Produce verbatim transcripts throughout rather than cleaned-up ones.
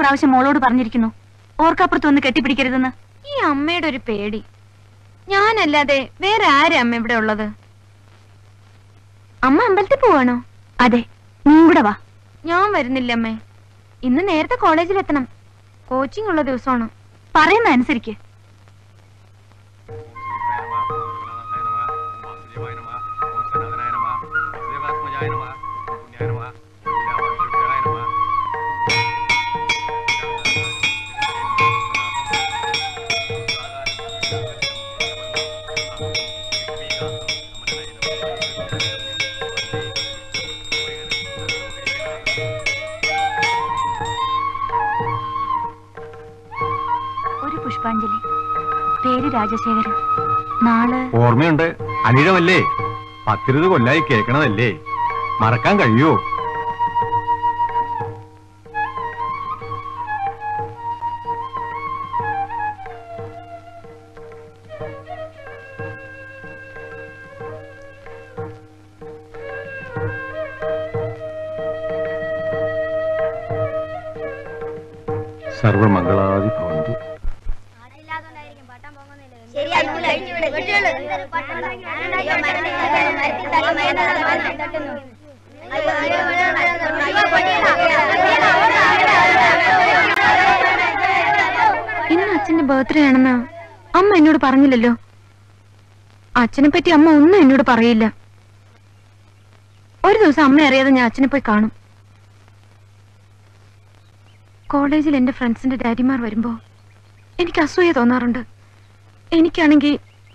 പ്രാവശ്യം മോളോട് പറഞ്ഞിരിക്കുന്നു ഓർക്കാപ്പുറത്ത് ഒന്ന് കെട്ടിപ്പിടിക്കരുതെന്ന്. ഈ അമ്മയുടെ ഒരു പേടി. ഞാനല്ലാതെ വേറെ ആരെ അമ്മ ഇവിടെ ഉള്ളത്? അമ്മ അമ്പലത്തിൽ പോവാണോ? അതെ, നീ കൂടെ വാ. ഞാൻ വരുന്നില്ല അമ്മേ, ഇന്ന് നേരത്തെ കോളേജിലെത്തണം, കോച്ചിങ് ഉള്ള ദിവസമാണ്. പറയുന്ന അനുസരിക്ക്. രാജശേഖരൻ നാളെ ഓർമ്മയുണ്ട്. അനിഴമല്ലേ, പത്തിരുപത് കൊല്ലായി കേൾക്കണതല്ലേ, മറക്കാൻ കഴിയോ? സർവമംഗളാദി ഭവന്തു. ഇന്ന് അച്ഛന്റെ ബർത്ത്ഡേ ആണെന്ന് അമ്മ എന്നോട് പറഞ്ഞില്ലല്ലോ. അച്ഛനെ പറ്റി അമ്മ ഒന്നും എന്നോട് പറയില്ല. ഒരു ദിവസം അമ്മ അറിയാതെ ഞാൻ അച്ഛനെ പോയി കാണും. കോളേജിൽ എന്റെ ഫ്രണ്ട്സിന്റെ ഡാഡിമാർ വരുമ്പോ എനിക്ക് അസൂയ തോന്നാറുണ്ട്. എനിക്കാണെങ്കിൽ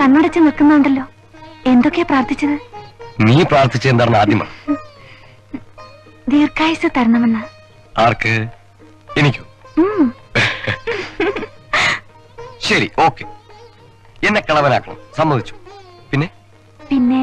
കണ്ണടച്ച് നിൽക്കുന്നുണ്ടല്ലോ, എന്തൊക്കെയാ പ്രാർത്ഥിച്ചത്? നീ പ്രാർത്ഥിച്ചെന്താണ്? ആദ്യമ ദീർഘായുസ് തരണമെന്ന്. ആർക്ക്? എനിക്കോ? ശരി, ഓക്കെ. എന്നെ കളവനാക്കണം സമ്മതിച്ചു. പിന്നെ പിന്നെ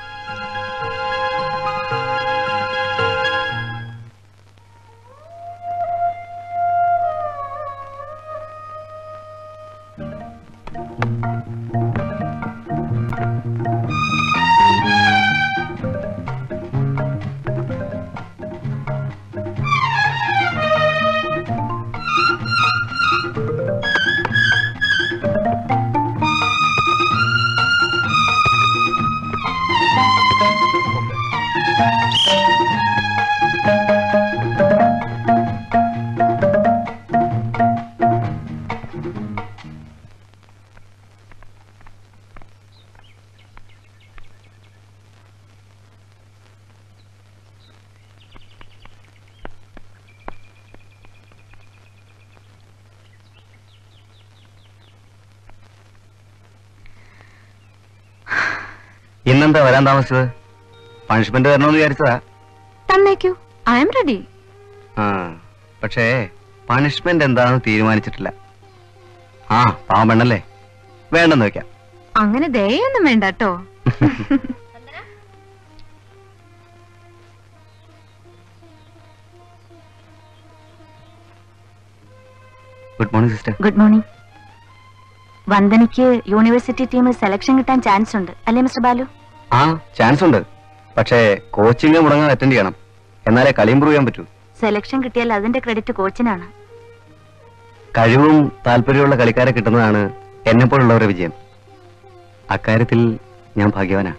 ഇന്നെന്താ വരാൻ താമസിച്ചത്? പണിഷ്മെന്റ് വരണമെന്ന് വിചാരിച്ചതാ. തന്നേക്കൂ, ഐ ആം റെഡി. ആ, പക്ഷേ പണിഷ്മെന്റ് എന്താണെന്ന് തീരുമാനിച്ചിട്ടില്ല. ആ പാവം പെണ്ണല്ലേ, വേണ്ടെന്ന് വെക്കാം. അങ്ങനെ ദയൊന്നും വേണ്ട കേട്ടോ. Good morning sister. Good morning. വന്ദനയ്ക്ക് യൂണിവേഴ്സിറ്റി ടീമിൽ സെലക്ഷൻ കിട്ടാൻ ചാൻസ് ഉണ്ട് അല്ലേ മിസ്റ്റർ ബാലു? ആ, ചാൻസ് ഉണ്ട്. പക്ഷേ കോച്ചിങ് മുടങ്ങാതെ അറ്റൻഡ് ചെയ്യണം, എന്നാലേ കളി ഇംപ്രൂവ് ചെയ്യാൻ പറ്റൂ. സെലക്ഷൻ കിട്ടിയാൽ അതിന്റെ ക്രെഡിറ്റ് കോച്ചിനാണ്. കഴിവും താല്പര്യമുള്ള കളിക്കാരെ കിട്ടുന്നതാണ് എന്നെപ്പോലുള്ളവരുടെ വിജയം. അക്കാര്യത്തിൽ ഞാൻ ഭാഗ്യവാനാണ്.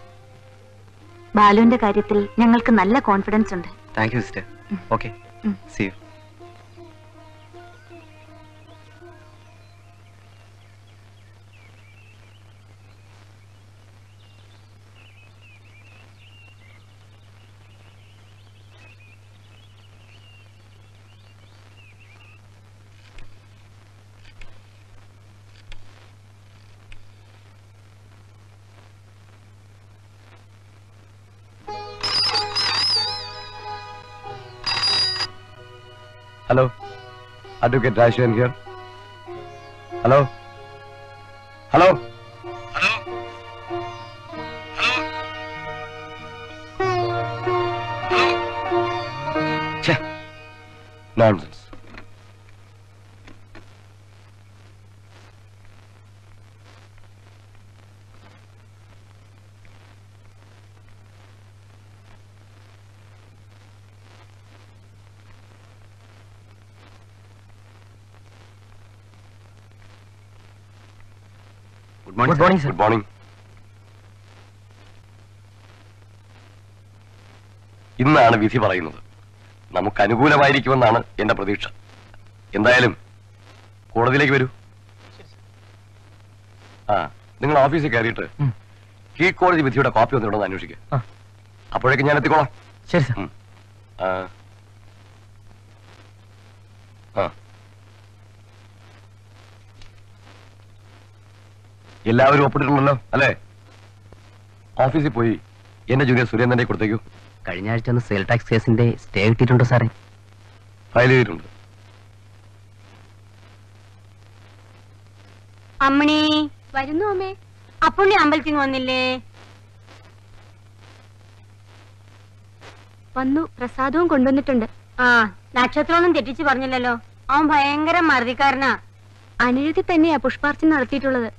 ബാലുവിന്റെ കാര്യത്തിൽ ഞങ്ങൾക്ക് നല്ല കോൺഫിഡൻസ് ഉണ്ട്. Thank you sister. Okay, see you. Hello, Advocate Rajan here. Hello, hello, hello, hello. Che, nonsense. Good morning, sir. Good morning. ഇന്നാണ് വിധി പറയുന്നത്. നമുക്ക് അനുകൂലമായിരിക്കുമെന്നാണ് എന്റെ പ്രതീക്ഷ. എന്തായാലും കോടതിയിലേക്ക് വരൂ. ആ, നിങ്ങൾ ഓഫീസിൽ കയറിയിട്ട് കീഴ്ക്കോടതി വിധിയുടെ കോപ്പി വന്നിട്ടുണ്ടെന്ന് അന്വേഷിക്കുക. അപ്പോഴേക്കും ഞാൻ എത്തിക്കോളാം. ശരി സർ. ആ, എല്ലാവരും ഒപ്പിട്ടിട്ടുണ്ടല്ലോ അല്ലേ? ഓഫീസിൽ പോയി എന്റെ ജൂനിയർ സുരേന്ദ്രനെ കൊടുത്തേക്കൂ. കഴിഞ്ഞ ആഴ്ച ഒന്ന് സെയിൽ ടാക്സ് കേസിന്റെ സ്റ്റേ കിട്ടിയിട്ടുണ്ടോ സാറേ? ഫയൽ ചെയ്തിട്ടുണ്ട്. അമ്മണി വരുന്നു. അമ്മേ, അപ്പുണ്ണി അമ്പലത്തിൽ വന്നില്ലേ? വന്നു. പ്രസാദവും കൊണ്ടുവന്നിട്ടുണ്ട്. ആ, നക്ഷത്രമൊന്നും തെറ്റിച്ച് പറഞ്ഞില്ലല്ലോ. അവൻ ഭയങ്കര മറുതിക്കാരനാ. അനിഴത്തിൽ തന്നെയാ പുഷ്പാർച്ചന നടത്തിയിട്ടുള്ളത്.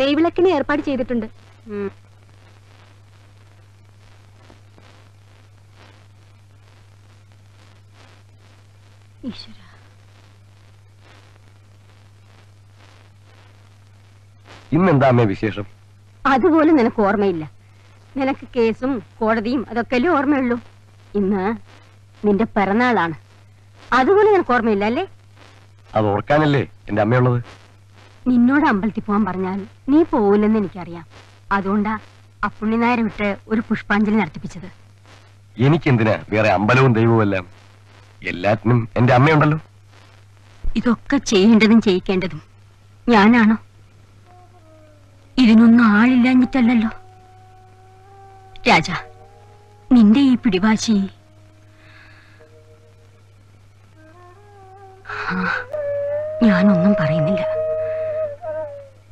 നെയ്വിളക്കിന് ഏർപ്പാട് ചെയ്തിട്ടുണ്ട്. ഇന്നെന്താ അമ്മേ വിശേഷം? അതുപോലും നിനക്ക് ഓർമ്മയില്ല. നിനക്ക് കേസും കോടതിയും അതൊക്കെയല്ലേ ഓർമ്മയുള്ളൂ. ഇന്ന് നിന്റെ പിറന്നാളാണ്, അതുപോലെ നിനക്ക് ഓർമ്മയില്ല അല്ലേ? അത് ഓർക്കാനല്ലേ എന്റെ അമ്മയുള്ളത്. നിന്നോട് അമ്പലത്തിൽ പോവാൻ പറഞ്ഞാൽ നീ പോവില്ലെന്ന് എനിക്കറിയാം. അതുകൊണ്ടാ അപ്പുണ്ണി നായരെ വിട്ട് ഒരു പുഷ്പാഞ്ജലി നടത്തിപ്പിച്ചത്. എനിക്കെന്തിനാ വേറെ അമ്പലവും ദൈവവും എല്ലാം? എല്ലാത്തിനും എന്റെ അമ്മയുണ്ടല്ലോ. ഇതൊക്കെ ചെയ്യേണ്ടതും ചെയ്യിക്കേണ്ടതും ഞാനാണോ? ഇതിനൊന്നും ആളില്ലാഞ്ഞിട്ടല്ലോ രാജാ. നിന്റെ ഈ പിടിവാശി. ഞാനൊന്നും പറയുന്നില്ല.